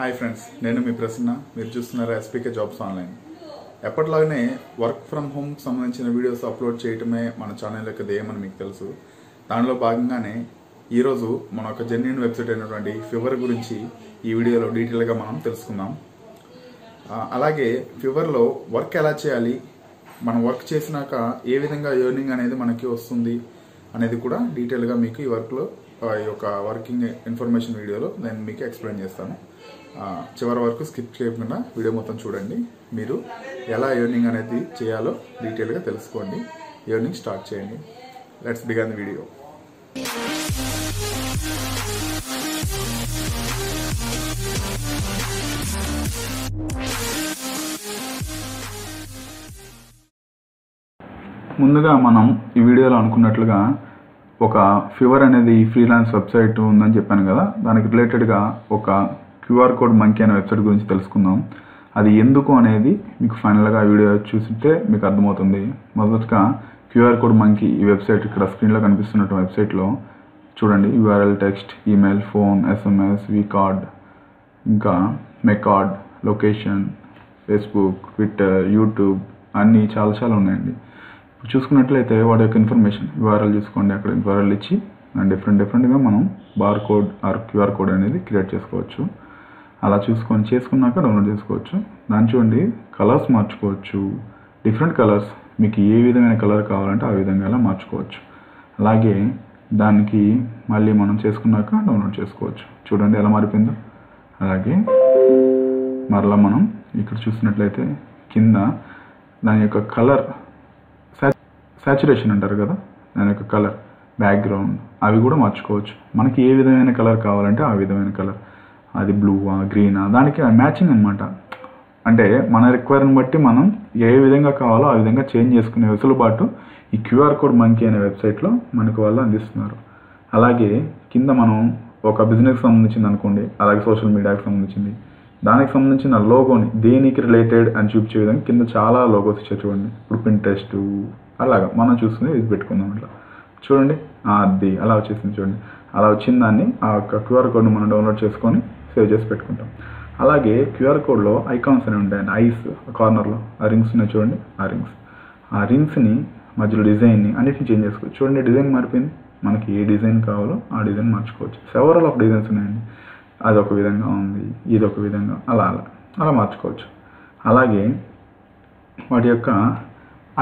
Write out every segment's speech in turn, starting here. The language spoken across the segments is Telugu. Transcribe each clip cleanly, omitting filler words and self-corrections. Hi friends, నేను మీ ప్రసన్న మీరు చూస్తున్నారు SPK Jobs Online. ఎప్పటిలాగానే వర్క్ ఫ్రమ్ హోమ్ సంబంధించిన వీడియోస్ అప్లోడ్ చేయటమే మన ఛానల్ యొక్క ధ్యేయమని మీకు తెలుసు. దానిలో భాగంగానే ఈరోజు మన ఒక జెన్యూన్ వెబ్సైట్ అయినటువంటి ఫివర్ గురించి ఈ వీడియోలో డీటెయిల్గా మనం తెలుసుకుందాం. అలాగే ఫివర్లో వర్క్ ఎలా చేయాలి, మనం వర్క్ చేసినాక ఏ విధంగా ఎర్నింగ్ అనేది మనకి వస్తుంది అనేది కూడా డీటెయిల్గా మీకు ఈ వర్క్లో ఈ యొక్క వర్కింగ్ ఇన్ఫర్మేషన్ వీడియోలో నేను మీకు ఎక్స్ప్లెయిన్ చేస్తాను. చివరి వరకు స్కిప్ చేయకుండా వీడియో మొత్తం చూడండి. మీరు ఎలా ఎర్నింగ్ అనేది చేయాలో డీటెయిల్గా తెలుసుకోండి. ఎర్నింగ్ స్టార్ట్ చేయండి. Let's begin the video. ముందుగా మనం ఈ వీడియోలో అనుకున్నట్లుగా ఒక ఫివర్ అనేది ఫ్రీలాన్స్ వెబ్సైట్ ఉందని చెప్పాను కదా, దానికి రిలేటెడ్గా ఒక క్యూఆర్ కోడ్ మంకీ అనే వెబ్సైట్ గురించి తెలుసుకుందాం. అది ఎందుకు అనేది మీకు ఫైనల్గా వీడియో చూసితే మీకు అర్థమవుతుంది. మొదటగా క్యూఆర్ కోడ్ మంకీ ఈ వెబ్సైట్ ఇక్కడ స్క్రీన్లో కనిపిస్తున్న వెబ్సైట్లో చూడండి, URL text, email, phone, SMS, V card, ఇంకా my card, location, Facebook, Twitter, YouTube అన్నీ చాలా ఉన్నాయండి. చూసుకున్నట్లయితే వాటి యొక్క ఇన్ఫర్మేషన్ యూఆర్ఎల్ చూసుకోండి. అక్కడ యూఆర్ఎల్ ఇచ్చి డిఫరెంట్గా మనం bar code or QR code అనేది క్రియేట్ చేసుకోవచ్చు. అలా చేసుకున్నాక డౌన్లోడ్ చేసుకోవచ్చు. దాని చూడండి కలర్స్ మార్చుకోవచ్చు, డిఫరెంట్ కలర్స్, మీకు ఏ విధమైన కలర్ కావాలంటే ఆ విధంగా అలా మార్చుకోవచ్చు. అలాగే దానికి మళ్ళీ మనం చేసుకున్నాక డౌన్లోడ్ చేసుకోవచ్చు. చూడండి ఎలా మారిపోయిందో. అలాగే మరలా మనం ఇక్కడ చూసినట్లయితే కింద దాని యొక్క కలర్ సాచురేషన్ అంటారు కదా, దాని యొక్క కలర్, బ్యాక్గ్రౌండ్ అవి కూడా మార్చుకోవచ్చు. మనకి ఏ విధమైన కలర్ కావాలంటే ఆ విధమైన కలర్, అది బ్లూవా గ్రీనా, దానికి మ్యాచింగ్ అనమాట. అంటే మన రిక్వైర్ని బట్టి మనం ఏ విధంగా కావాలో ఆ విధంగా చేంజ్ చేసుకునే వెసులుబాటు ఈ క్యూఆర్ కోడ్ మంకీ అనే వెబ్సైట్లో మనకు వాళ్ళు అందిస్తున్నారు. అలాగే కింద మనం ఒక బిజినెస్కి సంబంధించింది అనుకోండి, అలాగే సోషల్ మీడియాకి సంబంధించింది, దానికి సంబంధించిన లోగోని దేనికి రిలేటెడ్ అని చూపించే విధంగా కింద చాలా లోగోస్ ఇచ్చే చూడండి. ఇప్పుడు పింట్రెస్ట్ అలాగా మనం చూస్తుంది ఇది పెట్టుకుందాం. అట్లా చూడండి అది అలా వచ్చేసింది. చూడండి అలా వచ్చిన దాన్ని ఆ క్యూఆర్ కోడ్ను మనం డౌన్లోడ్ చేసుకొని సేవ్ చేసి పెట్టుకుంటాం. అలాగే క్యూఆర్ కోడ్లో ఐకాన్స్ అనేవి ఉంటాయండి. ఐస్ కార్నర్లో ఆ రింగ్స్ ఉన్నాయి చూడండి, ఆ రింగ్స్, ఆ రింగ్స్ని మధ్యలో డిజైన్ని అన్నిటిని చేంజ్ చేసుకోవచ్చు. చూడండి డిజైన్ మారిపోయింది. మనకి ఏ డిజైన్ కావాలో ఆ డిజైన్ మార్చుకోవచ్చు. సెవరల్ ఆఫ్ డిజైన్స్ ఉన్నాయండి. అదొక విధంగా ఉంది, ఇది ఒక విధంగా, అలా అలా అలా మార్చుకోవచ్చు. అలాగే వాటి యొక్క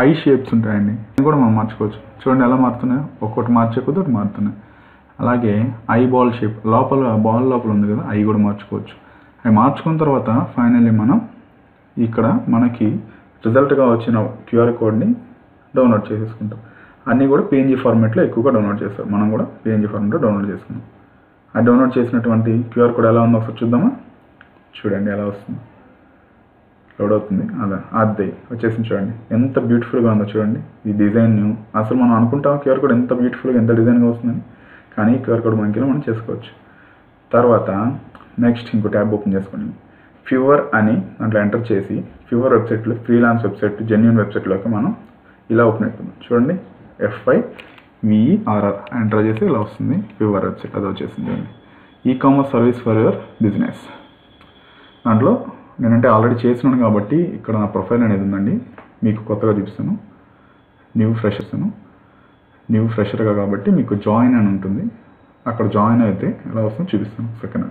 ఐ షేప్స్ ఉంటాయండి, అది కూడా మనం మార్చుకోవచ్చు. చూడండి ఎలా మారుతున్నాయో, ఒక్కొక్కటి మార్చేకొద్ది ఒకటి మారుతున్నాయి. అలాగే ఐ బాల్ షేప్ లోపల బాల్ లోపల ఉంది కదా, అవి కూడా మార్చుకోవచ్చు. అవి మార్చుకున్న తర్వాత ఫైనల్లీ మనం ఇక్కడ మనకి రిజల్ట్గా వచ్చిన క్యూఆర్ కోడ్ని డౌన్లోడ్ చేసేసుకుంటాం. అన్నీ కూడా పిఎన్జీ ఫార్మేట్లో ఎక్కువగా డౌన్లోడ్ చేస్తారు. మనం కూడా పిఎన్జీ ఫార్మేట్లో డౌన్లోడ్ చేసుకున్నాం. ఆ డౌన్లోడ్ చేసినటువంటి క్యూఆర్ కోడ్ ఎలా ఉందో ఒకసారి చూద్దామా. చూడండి ఎలా వస్తుంది, లోడ్ అవుతుంది. అలా అదే వచ్చేసింది. చూడండి ఎంత బ్యూటిఫుల్గా ఉందో. చూడండి ఈ డిజైన్ అసలు మనం అనుకుంటాం క్యూఆర్ కోడ్ ఎంత బ్యూటిఫుల్గా ఎంత డిజైన్గా వస్తుందని, కానీ క్యూఆర్ కోడ్ మనకి మనం చేసుకోవచ్చు. తర్వాత నెక్స్ట్ ఇంకో ట్యాబ్ ఓపెన్ చేసుకుని ఫివర్ అని దాంట్లో ఎంటర్ చేసి ఫివర్ వెబ్సైట్లో ఫ్రీలాన్స్ వెబ్సైట్ జెన్యూన్ వెబ్సైట్లోకి మనం ఇలా ఓపెన్ అవుతుంది. చూడండి FIVERR ఎంటర్ చేసి ఇలా వస్తుంది ఫివర్ వెబ్సైట్. అది వచ్చేసింది. చూడండి e commerce service for your business. దాంట్లో నేనంటే ఆల్రెడీ చేసినాను కాబట్టి ఇక్కడ నా ప్రొఫైల్ అనేది ఉందండి. మీకు కొత్తగా చూపిస్తాను, న్యూ ఫ్రెషర్గా కాబట్టి మీకు జాయిన్ అని ఉంటుంది. అక్కడ జాయిన్ అయితే ఎలా వస్తుందో చూపిస్తాను. సెకండ్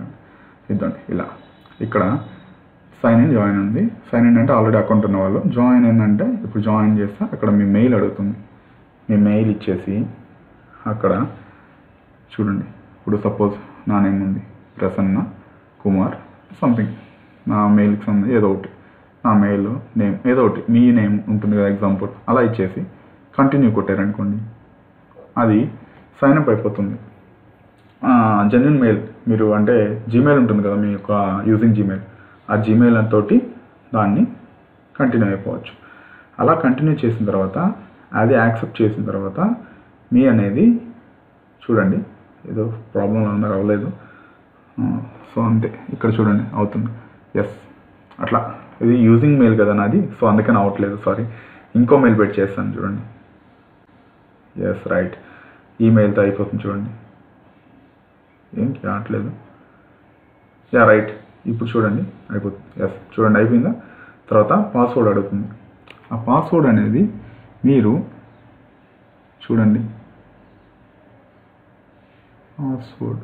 ఇద్దండి ఇలా ఇక్కడ సైన్ ఇన్ జాయిన్ ఉంది. సైన్ ఇన్ అంటే ఆల్రెడీ అకౌంట్ ఉన్న వాళ్ళు, జాయిన్ ఏంటంటే ఇప్పుడు జాయిన్ చేస్తే అక్కడ మీ మెయిల్ అడుగుతుంది. మీ మెయిల్ ఇచ్చేసి అక్కడ చూడండి, ఇప్పుడు సపోజ్ నా నేమ్ ఉంది ప్రసన్న కుమార్ సంథింగ్, నా మెయిల్కి సంబంధించి ఏదో ఒకటి, నా మెయిల్ నేమ్ ఏదో ఒకటి, మీ నేమ్ ఉంటుంది కదా ఎగ్జాంపుల్, అలా ఇచ్చేసి కంటిన్యూ కొట్టారనుకోండి అది సైన్అప్ అయిపోతుంది. జెన్యూన్ మెయిల్ మీరు అంటే జీమెయిల్ ఉంటుంది కదా మీ యొక్క యూజింగ్ జీమెయిల్, ఆ జీమెయిల్ తోటి దాన్ని కంటిన్యూ అయిపోవచ్చు. అలా కంటిన్యూ చేసిన తర్వాత అది యాక్సెప్ట్ చేసిన తర్వాత మీ అనేది చూడండి ఏదో ప్రాబ్లం అందరూ అవ్వలేదు. సో అంతే ఇక్కడ చూడండి అవుతుంది ఎస్ అట్లా. ఇది యూజింగ్ మెయిల్ కదా నాది, సో అందుకని అవ్వట్లేదు. సారీ, ఇంకో మెయిల్ పెట్టి చేస్తాను. చూడండి ఎస్ రైట్, ఈ మెయిల్తో అయిపోతుంది. చూడండి ఏం కావట్లేదు. యా రైట్, ఇప్పుడు చూడండి అయిపోతుంది. ఎస్ చూడండి అయిపోయిందా. తర్వాత పాస్వర్డ్ అడుగుతుంది. ఆ పాస్వర్డ్ అనేది మీరు చూడండి పాస్వర్డ్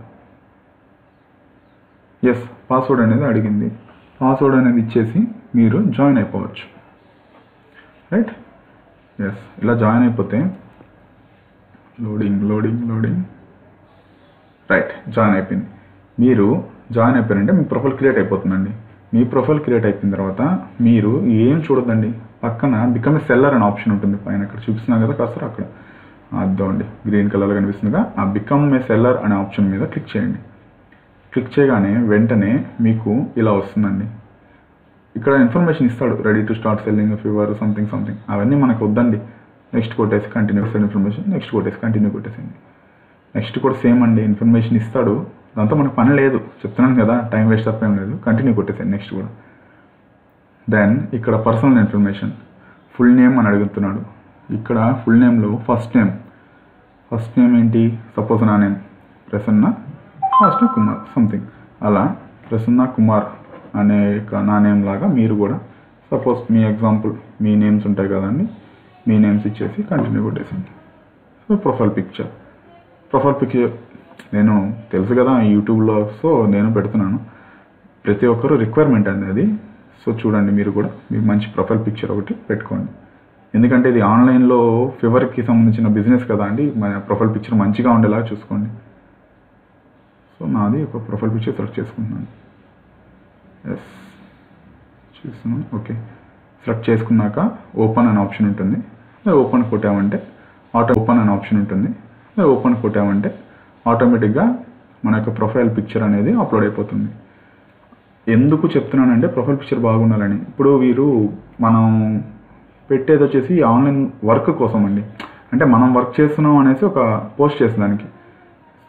ఎస్ పాస్వర్డ్ అనేది అడిగింది. పాస్వర్డ్ అనేది ఇచ్చేసి మీరు జాయిన్ అయిపోవచ్చు. రైట్ ఎస్ ఇలా జాయిన్ అయిపోతే loading loading loading right join అయిపోయింది. మీరు జాయిన్ అయిపోయారంటే మీ ప్రొఫైల్ క్రియేట్ అయిపోతుందండి. మీ ప్రొఫైల్ క్రియేట్ అయిపోయిన తర్వాత మీరు ఏం చూడొద్దండి. పక్కన బికమ్ ఏ సెల్లర్ అనే ఆప్షన్ ఉంటుంది. పైన అక్కడ చూపిస్తున్నాం కదా కాస్త అక్కడ అద్దండి గ్రీన్ కలర్లో కనిపిస్తుందిగా ఆ బికమ్ ఏ సెల్లర్ అనే ఆప్షన్ మీద క్లిక్ చేయండి. క్లిక్ చేయగానే వెంటనే మీకు ఇలా వస్తుందండి. ఇక్కడ ఇన్ఫర్మేషన్ ఇస్తాడు ready to start selling Fiverr something something అవన్నీ మనకు వద్దండి. నెక్స్ట్ కొట్టేసి కంటిన్యూ ఇన్ఫర్మేషన్ నెక్స్ట్ కొట్టేసి కంటిన్యూ కొట్టేసింది. నెక్స్ట్ కూడా సేమ్ అండి ఇన్ఫర్మేషన్ ఇస్తాడు. దాంతో మనకు పని లేదు చెప్తున్నాను కదా టైం వేస్ట్ అప్పేం లేదు. కంటిన్యూ కొట్టేసాను నెక్స్ట్ కూడా. దెన్ ఇక్కడ పర్సనల్ ఇన్ఫర్మేషన్ ఫుల్ నేమ్ అని అడుగుతున్నాడు. ఇక్కడ ఫుల్ నేమ్లో ఫస్ట్ నేమ్ ఏంటి సపోజ్ నా name Prasanna first name Kumar something అలా ప్రసన్న కుమార్ అనే నా నేమ్ లాగా మీరు కూడా సపోజ్ మీ ఎగ్జాంపుల్ మీ నేమ్స్ ఉంటాయి కదండి మీ నేమ్స్ ఇచ్చేసి కంటిన్యూ కొట్టేసింది. సో ప్రొఫైల్ పిక్చర్ నేను తెలుసు కదా యూట్యూబ్లో సో నేను పెడుతున్నాను ప్రతి ఒక్కరు రిక్వైర్మెంట్ అండి అది. సో చూడండి మీరు కూడా మీకు మంచి ప్రొఫైల్ పిక్చర్ ఒకటి పెట్టుకోండి. ఎందుకంటే ఇది ఆన్లైన్లో ఫీవర్కి సంబంధించిన బిజినెస్ కదా అండి. మన ప్రొఫైల్ పిక్చర్ మంచిగా ఉండేలా చూసుకోండి. సో నాది ఒక ప్రొఫైల్ పిక్చర్ సెలెక్ట్ చేసుకుంటున్నాను. ఎస్ చూస్తున్నాను ఓకే సెలెక్ట్ చేసుకున్నాక ఓపెన్ అనే ఆప్షన్ ఉంటుంది. ఓపెన్ కొట్టామంటే ఓపెన్ అనే ఆప్షన్ ఉంటుంది. ఓపెన్ కొట్టామంటే ఆటోమేటిక్గా మన యొక్క ప్రొఫైల్ పిక్చర్ అనేది అప్లోడ్ అయిపోతుంది. ఎందుకు చెప్తున్నానంటే ప్రొఫైల్ పిక్చర్ బాగుండాలని. ఇప్పుడు వీరు మనం పెట్టేది వచ్చేసి ఆన్లైన్ వర్క్ కోసం అండి. అంటే మనం వర్క్ చేస్తున్నాం అనేసి ఒక పోస్ట్ చేసేదానికి.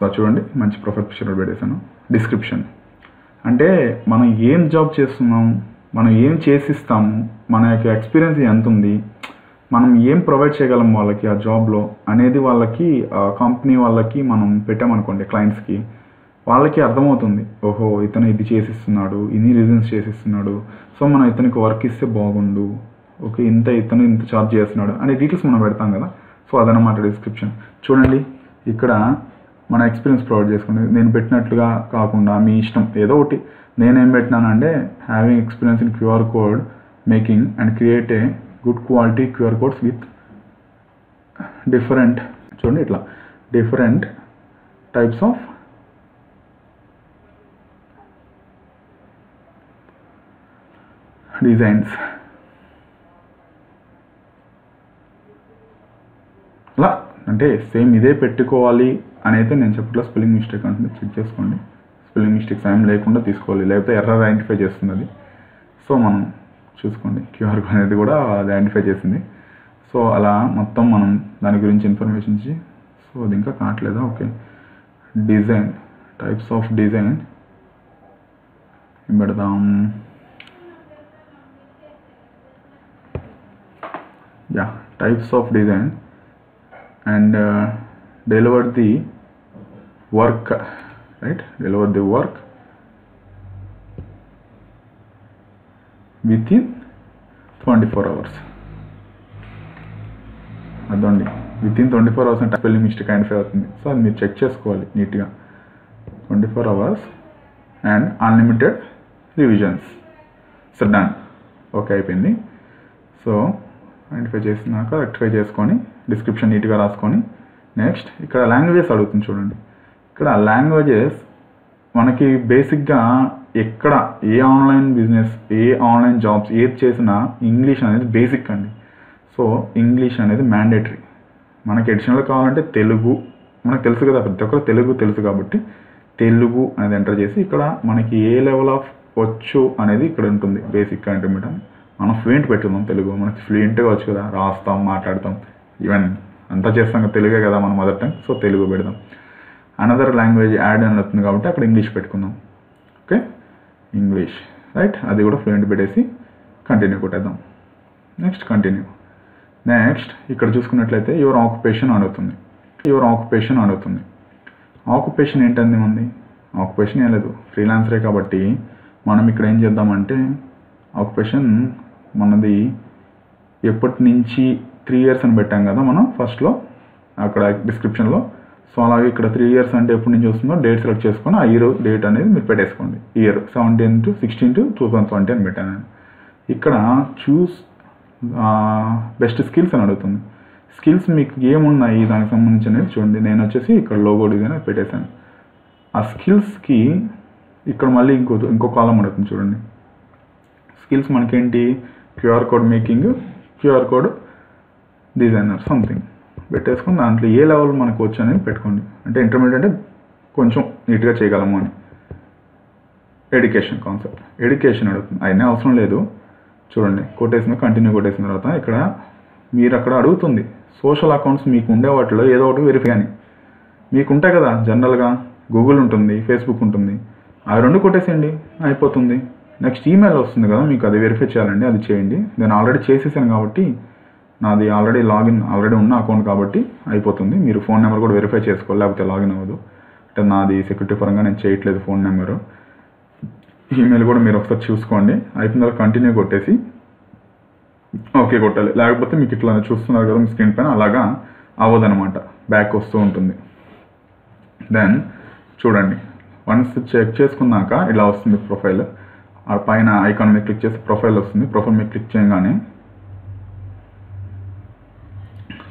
సో చూడండి మంచి ప్రొఫైల్ పిక్చర్ పెట్టేశాను. డిస్క్రిప్షన్ అంటే మనం ఏం జాబ్ చేస్తున్నాము మనం ఏం చేసిస్తాము మన యొక్క ఎక్స్పీరియన్స్ ఎంత ఉంది మనం ఏం ప్రొవైడ్ చేయగలం వాళ్ళకి ఆ జాబ్లో అనేది వాళ్ళకి కంపెనీ వాళ్ళకి మనం పెట్టామనుకోండి క్లయింట్స్కి వాళ్ళకి అర్థమవుతుంది. ఓహో ఇతను ఇది చేసిస్తున్నాడు ఇన్ని రీజన్స్ చేసిస్తున్నాడు సో మనం ఇతనికి వర్క్ ఇస్తే బాగుండు ఓకే ఇంత ఇతను ఇంత ఛార్జ్ చేస్తున్నాడు అనే డీటెయిల్స్ మనం పెడతాం కదా. సో అదనమాట డిస్క్రిప్షన్. చూడండి ఇక్కడ మన ఎక్స్పీరియన్స్ ప్రొవైడ్ చేసుకోండి. నేను పెట్టినట్లుగా కాకుండా మీ ఇష్టం ఏదో ఒకటి. నేనేం పెట్టినానంటే having experience in QR code making and create a good quality QR codes with different చూడండి ఇట్లా డిఫరెంట్ టైప్స్ ఆఫ్ డిజైన్స్ అలా అంటే సేమ్ ఇదే పెట్టుకోవాలి అని అయితే నేను చెప్పట్లా. స్పెల్లింగ్ మిస్టేక్ అంటే చెక్ చేసుకోండి. స్పెల్లింగ్ మిస్టేక్స్ ఏం లేకుండా తీసుకోవాలి లేకపోతే ఎర్రర్ ఐడెంటిఫై చేస్తుంది అది. సో మనం చూసుకోండి క్యూఆర్ కోడ్ అనేది కూడా అది ఐడెంటిఫై చేసింది. సో అలా మొత్తం మనం దాని గురించి ఇన్ఫర్మేషన్ ఇచ్చి సో అది ఇంకా కావట్లేదా okay design types of design పెడదాం. Yeah types of design and deliver the work right deliver the work within 24 hours అదండి వితిన్ 24 hours అంటే స్పెల్లింగ్ మిస్టేక్ ఐడెంటిఫై అవుతుంది. సో అది మీరు చెక్ చేసుకోవాలి నీట్గా 24 hours and unlimited revisions. So done okay అయిపోయింది. సో ఐడెంటిఫై చేసినాక రెక్టిఫై చేసుకొని డిస్క్రిప్షన్ నీట్గా రాసుకొని నెక్స్ట్ ఇక్కడ లాంగ్వేజెస్ అడుగుతుంది. చూడండి ఇక్కడ లాంగ్వేజెస్ మనకి బేసిక్గా ఎక్కడ ఏ ఆన్లైన్ బిజినెస్ ఏ ఆన్లైన్ జాబ్స్ ఏది చేసినా ఇంగ్లీష్ అనేది బేసిక్ అండి. సో ఇంగ్లీష్ అనేది మ్యాండేటరీ. మనకి అడిషనల్ కావాలంటే తెలుగు మనకు తెలుసు కదా ప్రతి ఒక్కరు తెలుగు తెలుసు కాబట్టి తెలుగు అనేది ఎంటర్ చేసి ఇక్కడ మనకి ఏ లెవెల్ ఆఫ్ వచ్చు అనేది ఇక్కడ ఉంటుంది బేసిక్ అంటే మనం ఫ్లూయెంట్ పెట్టుకుందాం. తెలుగు మనకి ఫ్లూయెంట్గా వచ్చు కదా రాస్తాం మాట్లాడతాం ఈవెన్ అంతా చేస్తాం కదా తెలుగే కదా మనం మొదటి టైం. సో తెలుగు పెడదాం. అనదర్ లాంగ్వేజ్ యాడ్ అని వస్తుంది కాబట్టి అక్కడ ఇంగ్లీష్ పెట్టుకుందాం. ఓకే ఇంగ్లీష్ రైట్ అది కూడా ఫ్లూయెంట్ పెట్టేసి కంటిన్యూ కొట్టేద్దాం. Next continue. నెక్స్ట్ ఇక్కడ చూసుకున్నట్లయితే యువర్ ఆక్యుపేషన్ అడుగుతుంది. ఆక్యుపేషన్ ఏంటంది మంది ఆక్యుపేషన్ ఏం లేదు ఫ్రీలాన్సరే కాబట్టి మనం ఇక్కడ ఏం చేద్దామంటే ఆక్యుపేషన్ మనది ఎప్పటి నుంచి 3 years అని పెట్టాం కదా మనం ఫస్ట్లో అక్కడ డిస్క్రిప్షన్లో. సో అలాగే ఇక్కడ 3 years అంటే ఎప్పటి నుంచి వస్తుందో డేట్ సెలెక్ట్ చేసుకొని ఆ ఇయర్ డేట్ అనేది మీరు పెట్టేసుకోండి. ఇయర్ 17 to 16 to 2020 అని పెట్టాను నేను. ఇక్కడ చూస్ బెస్ట్ స్కిల్స్ అని అడుగుతుంది. స్కిల్స్ మీకు ఏమున్నాయి దానికి సంబంధించి అనేది చూడండి. నేను వచ్చేసి ఇక్కడ లోగో డిజైన్ పెట్టేశాను. ఆ స్కిల్స్కి ఇక్కడ మళ్ళీ ఇంకో కాలం అడుగుతుంది చూడండి. స్కిల్స్ మనకేంటి, QR code making, QR code designer something పెట్టేసుకుని దాంట్లో ఏ లెవెల్ మనకు వచ్చు అనేది పెట్టుకోండి. అంటే ఇంటర్మీడియట్ అంటే కొంచెం నీట్గా చేయగలము అని. ఎడ్యుకేషన్ కాన్సెప్ట్, ఎడ్యుకేషన్ అడుగుతుంది. అయినా అవసరం లేదు చూడండి, కొట్టేసిన కంటిన్యూ కొట్టేసిన తర్వాత ఇక్కడ మీరు అక్కడ అడుగుతుంది సోషల్ అకౌంట్స్ మీకు ఉండే వాటిలో ఏదో ఒకటి వెరిఫై అని. మీకు ఉంటాయి కదా జనరల్గా గూగుల్ ఉంటుంది, ఫేస్బుక్ ఉంటుంది, అవి 2 కొట్టేసేయండి అయిపోతుంది. నెక్స్ట్ ఈమెయిల్ వస్తుంది కదా మీకు, అది వెరిఫై చేయాలండి, అది చేయండి. నేను ఆల్రెడీ చేసేసాను కాబట్టి నాది ఆల్రెడీ లాగిన్ ఆల్రెడీ ఉన్న అకౌంట్ కాబట్టి అయిపోతుంది. మీరు ఫోన్ నెంబర్ కూడా వెరిఫై చేసుకోవాలి, లేకపోతే లాగిన్ అవ్వదు. అంటే నాది సెక్యూరిటీ పరంగా నేను చేయట్లేదు ఫోన్ నెంబరు. ఈమెయిల్ కూడా మీరు ఒకసారి చూసుకోండి. అయిపోయిన తర్వాత కంటిన్యూ కొట్టేసి ఓకే కొట్టాలి. లేకపోతే మీకు ఇట్లా చూస్తున్నారు కదా మీ స్క్రీన్ పైన, అలాగా అవ్వదనమాట, బ్యాక్ వస్తూ ఉంటుంది. దెన్ చూడండి వన్స్ చెక్ చేసుకున్నాక ఇలా వస్తుంది ప్రొఫైల్. ఆ పైన ఐకాన్ మీద క్లిక్ చేసి ప్రొఫైల్ వస్తుంది. ప్రొఫైల్ మీద క్లిక్ చేయగానే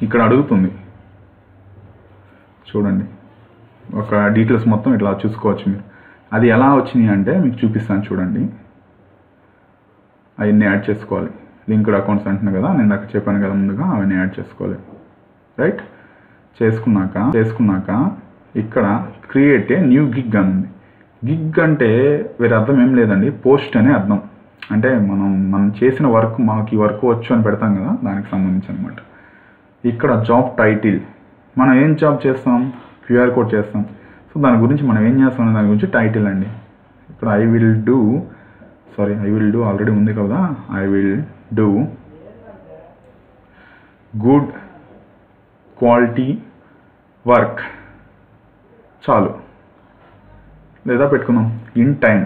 ఇక్కడ అడుగుతుంది చూడండి ఒక డీటెయిల్స్ మొత్తం ఇట్లా చూసుకోవచ్చు మీరు. అది ఎలా వచ్చినాయి అంటే మీకు చూపిస్తాను చూడండి. అవన్నీ యాడ్ చేసుకోవాలి, లింక్డ్ అకౌంట్స్ అంటున్నాను కదా నేను అక్కడ చెప్పాను కదా ముందుగా, అవన్నీ యాడ్ చేసుకోవాలి. రైట్ చేసుకున్నాక ఇక్కడ క్రియేట్ ఏ న్యూ గిగ్ అని ఉంది. గిగ్ అంటే వేరే అర్థం ఏం లేదండి, పోస్ట్ అనే అర్థం. అంటే మనం చేసిన వర్క్ మాకు ఈ వర్క్ వచ్చు అని పెడతాం కదా దానికి సంబంధించి అనమాట. ఇక్కడ జాబ్ టైటిల్, మనం ఏం జాబ్ చేస్తాం, క్యూఆర్ కోడ్ చేస్తాం. సో దాని గురించి మనం ఏం చేస్తాం దాని గురించి టైటిల్ అండి. ఇక్కడ ఐ విల్ డూ ఆల్రెడీ ఉంది కదా, I will do good quality work చాలు, లేదా పెట్టుకుందాం ఇన్ టైం.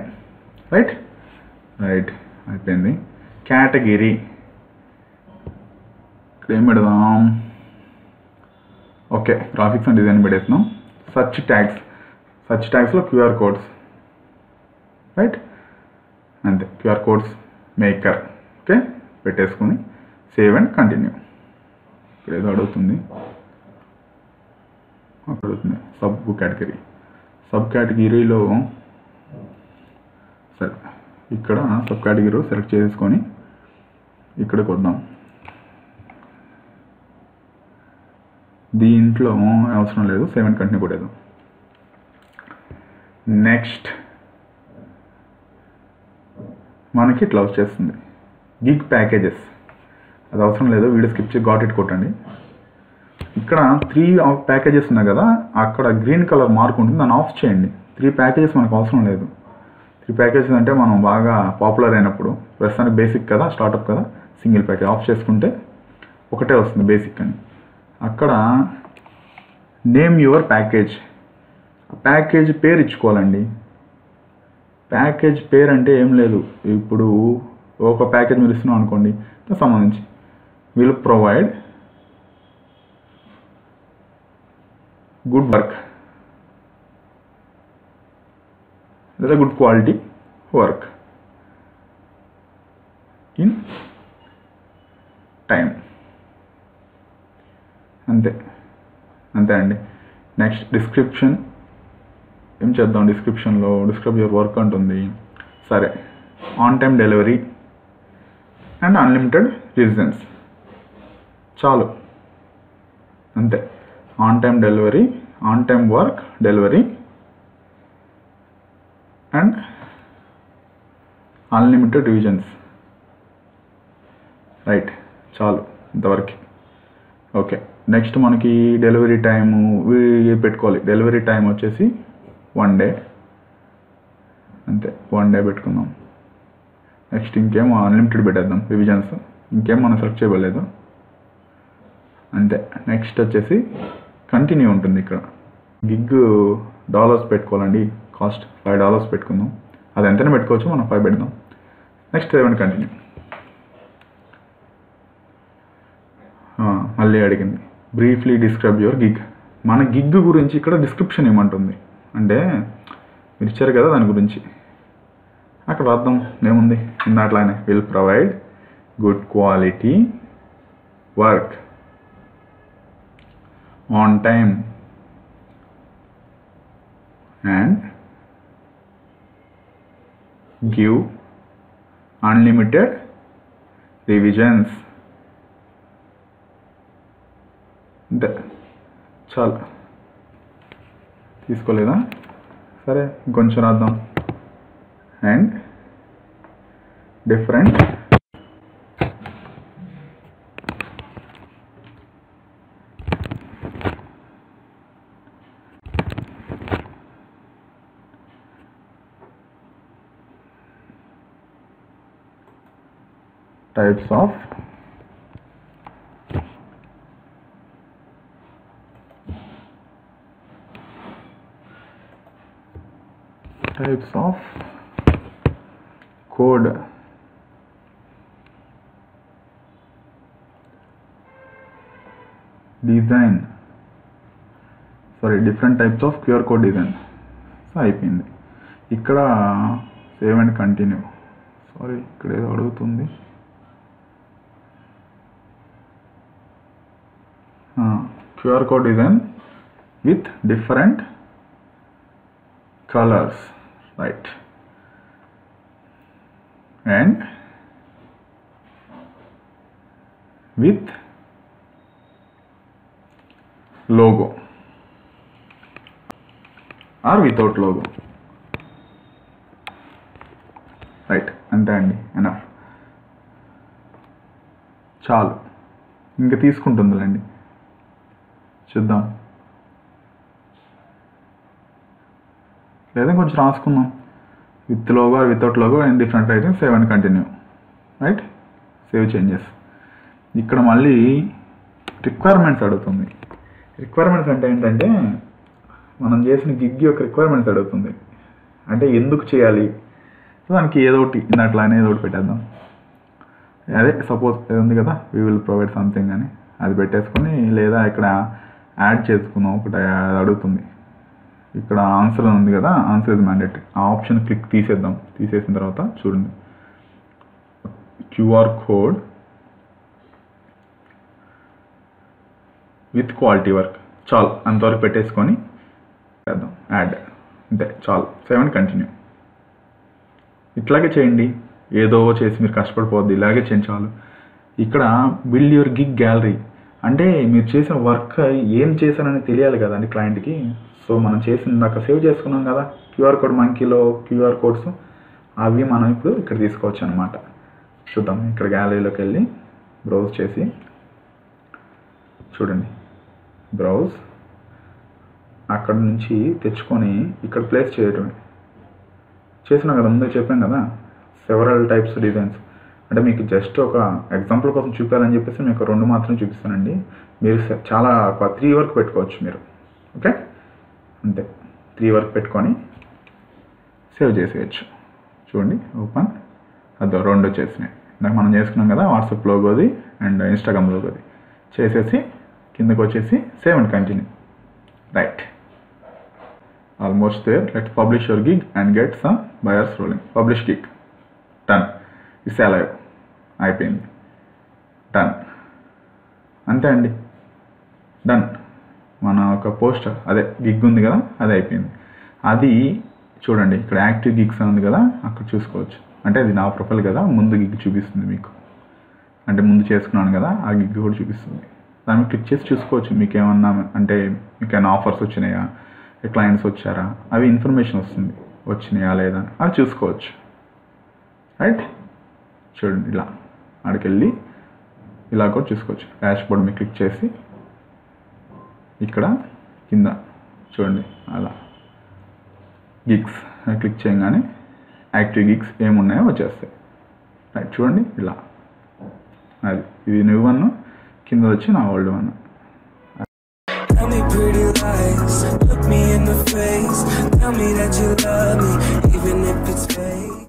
రైట్ రైట్ అయిపోయింది. కేటగిరీ ఇక్కడ ఏం పెడదాం, ఓకే గ్రాఫిక్స్ అండ్ డిజైన్ పెట్టేస్తున్నాం. సర్చ్ ట్యాగ్స్లో క్యూఆర్ కోడ్స్, రైట్ అంతే, క్యూఆర్ కోడ్స్ మేకర్ ఓకే పెట్టేసుకుని సేవ్ అండ్ కంటిన్యూ. ఇక్కడ ఏదో అడుగుతుంది సబ్ కేటగిరీ. సబ్ కేటగిరీలో సరే ఇక్కడ సబ్ కేటగిరీలో సెలెక్ట్ చేసుకొని ఇక్కడికి వద్దాం. దీంట్లో అవసరం లేదు, సేవ్ అండ్ కంటిన్యూ కొట్టేద్దాం. నెక్స్ట్ మనకి ఇట్లా వచ్చేస్తుంది గిగ్ ప్యాకేజెస్, అది అవసరం లేదు, వీడియో స్కిప్ చేసి గాట్ ఇట్ కొట్టండి. ఇక్కడ 3 ప్యాకేజెస్ ఉన్నాయి కదా, అక్కడ గ్రీన్ కలర్ మార్క్ ఉంటుంది, దాన్ని ఆఫ్ చేయండి. 3 ప్యాకేజెస్ మనకు అవసరం లేదు. 3 ప్యాకేజెస్ అంటే మనం బాగా పాపులర్ అయినప్పుడు, ప్రస్తుతానికి బేసిక్ కదా స్టార్టప్ కదా, సింగిల్ ప్యాకేజ్ ఆఫ్ చేసుకుంటే ఒకటే వస్తుంది బేసిక్ అని. అక్కడ నేమ్ యువర్ ప్యాకేజ్, ప్యాకేజ్ పేరు ఇచ్చుకోవాలండి. ప్యాకేజ్ పేరు అంటే ఏం లేదు, ఇప్పుడు ఒక ప్యాకేజ్ మీరు ఇస్తున్నాం అనుకోండి, దానికి సంబంధించి విల్ ప్రొవైడ్ గుడ్ వర్క్ లేదా good quality work in time, అంతే అంతే అండి. నెక్స్ట్ డిస్క్రిప్షన్ ఏం చేద్దాం, డిస్క్రిప్షన్లో డిస్క్రైబ్ యువర్ వర్క్ అంటుంది, సరే on time delivery and unlimited reasons చాలు, అంతే. On time delivery, on time work delivery and unlimited reasons, right చాలు ఇంతవరకు ఓకే. నెక్స్ట్ మనకి డెలివరీ టైము పెట్టుకోవాలి. డెలివరీ టైం వచ్చేసి 1 day, అంతే 1 day పెట్టుకుందాం. నెక్స్ట్ ఇంకేమో అన్లిమిటెడ్ పెట్టేద్దాం, రివిజన్స్ ఇంకేం మనం సెలెక్ట్ చేయలేదు అంతే. నెక్స్ట్ వచ్చేసి కంటిన్యూ ఉంటుంది. ఇక్కడ గిగ్ $పెట్టుకోవాలండి, కాస్ట్ $5 పెట్టుకుందాం. అది ఎంతైనా పెట్టుకోవచ్చు, మనం 5 పెడదాం. నెక్స్ట్ ఏమైనా కంటిన్యూ. మళ్ళీ అడిగింది బ్రీఫ్లీ డిస్క్రైబ్ యువర్ గిగ్. మన గిగ్ గురించి ఇక్కడ డిస్క్రిప్షన్ ఏమంటుంది అంటే మీరు ఇచ్చారు కదా దాని గురించి. అక్కడ అర్థం ఏముంది ఇందాట్లానే will provide good quality work on time and give unlimited revisions. ఇంతే చాలా, తీసుకోలేదా? సరే ఇంకొంచెం రాద్దాం. And different types of code design, sorry, different types of QR code design. So అయిపోయింది. ఇక్కడ సేవ్ అండ్ కంటిన్యూ. సారీ ఇక్కడ ఏదో అడుగుతుంది. QR code design with different colors, right, and with logo or without logo, right. And then enough చాలు, ఇంకా తీసుకుంటుందిలేండి, చూద్దాం లేదా కొంచెం రాసుకుందాం. With logo or without logo and different items, save and continue, right. Save changes. ఇక్కడ మళ్ళీ రిక్వైర్మెంట్స్ అడుగుతుంది. రిక్వైర్మెంట్స్ అంటే ఏంటంటే మనం చేసిన గిగ్ యొక్క రిక్వైర్మెంట్స్ అడుగుతుంది, అంటే ఎందుకు చేయాలి. సో దానికి ఏదో ఒకటి ఇందాట్లానే ఏదో ఒకటి పెట్టేద్దాం. అదే సపోజ్ ఇది ఉంది కదా, వీ విల్ ప్రొవైడ్ సంథింగ్ అని, అది పెట్టేసుకొని లేదా ఇక్కడ యాడ్ చేసుకుందాం. ఒకటి అడుగుతుంది ఇక్కడ ఆన్సర్ ఉంది కదా, ఆన్సర్ ఇస్ మ్యాండేటరీ, ఆ ఆప్షన్ క్లిక్ తీసేద్దాం. తీసేసిన తర్వాత చూడండి QR code with quality work, చాలు అంతవరకు పెట్టేసుకొని చేద్దాం యాడ్, అంతే చాలు. Save and continue. ఇట్లాగే చేయండి, ఏదో చేసి మీరు కష్టపడిపోద్ది, ఇలాగే చేయండి చాలు. ఇక్కడ బిల్డ్ యువర్ గిగ్ గ్యాలరీ అంటే మీరు చేసిన వర్క్ ఏం చేశానని తెలియాలి కదండి క్లయింట్కి. సో మనం చేసిన దాకా సేవ్ చేసుకున్నాం కదా క్యూఆర్ కోడ్ మంకీలో క్యూఆర్ కోడ్స్, అవి మనం ఇప్పుడు ఇక్కడ తీసుకోవచ్చు అనమాట. చూద్దాం ఇక్కడ గ్యాలరీలోకి వెళ్ళి బ్రౌజ్ చేసి చూడండి, బ్రౌజ్, అక్కడ నుంచి తెచ్చుకొని ఇక్కడ ప్లేస్ చేయటమే చేసినాం కదా, ముందే చెప్పాం కదా సెవరల్ టైప్స్ డిజైన్స్ అంటే. మీకు జస్ట్ ఒక ఎగ్జాంపుల్ కోసం చూపించాలని చెప్పేసి మీకు 2 మాత్రమే చూపిస్తానండి. మీరు చాలా 3 వరకు పెట్టుకోవచ్చు మీరు, ఓకే అంతే. 3 వరకు పెట్టుకొని సేవ్ చేసేయచ్చు. చూడండి ఓపెన్, అదో 2 వచ్చేసినాయి. ఇందాక మనం చేసుకున్నాం కదా వాట్సాప్ లోగోది అండ్ ఇన్స్టాగ్రామ్ లోగోది, చేసేసి కిందకు వచ్చేసి save and continue, right. Almost there. Let's publish your gig and get some buyers rolling. Publish gig, done, it's alive, అయిపోయింది, డన్, అంతే అండి, డన్. మన ఒక పోస్ట్ అదే గిగ్ ఉంది కదా అది అయిపోయింది. అది చూడండి ఇక్కడ యాక్టివ్ గిగ్స్ ఉంది కదా, అక్కడ చూసుకోవచ్చు. అంటే అది నా ప్రొఫైల్ కదా, ముందు గిగ్ చూపిస్తుంది మీకు, అంటే ముందు చేసుకున్నాను కదా ఆ గిగ్ కూడా చూపిస్తుంది. దాన్ని క్లిక్ చేసి చూసుకోవచ్చు మీకు ఏమన్నా, అంటే మీకు ఏమైనా ఆఫర్స్ వచ్చినాయా, క్లయింట్స్ వచ్చారా, అవి ఇన్ఫర్మేషన్ వస్తుంది, వచ్చినాయా లేదా అవి చూసుకోవచ్చు, రైట్. చూడండి ఇలా అక్కడికెళ్ళి ఇలా కూడా చూసుకోవచ్చు. డాష్ బోర్డ్ మీద క్లిక్ చేసి ఇక్కడ కింద చూడండి అలా గిగ్స్ క్లిక్ చేయగానే యాక్టివ్ గిగ్స్ ఏమున్నాయో వచ్చేస్తాయి, రైట్. చూడండి ఇలా, అది ఇది న్యూ వన్, కింద వచ్చి నా old one. Tell me that you love me, even if it's fake.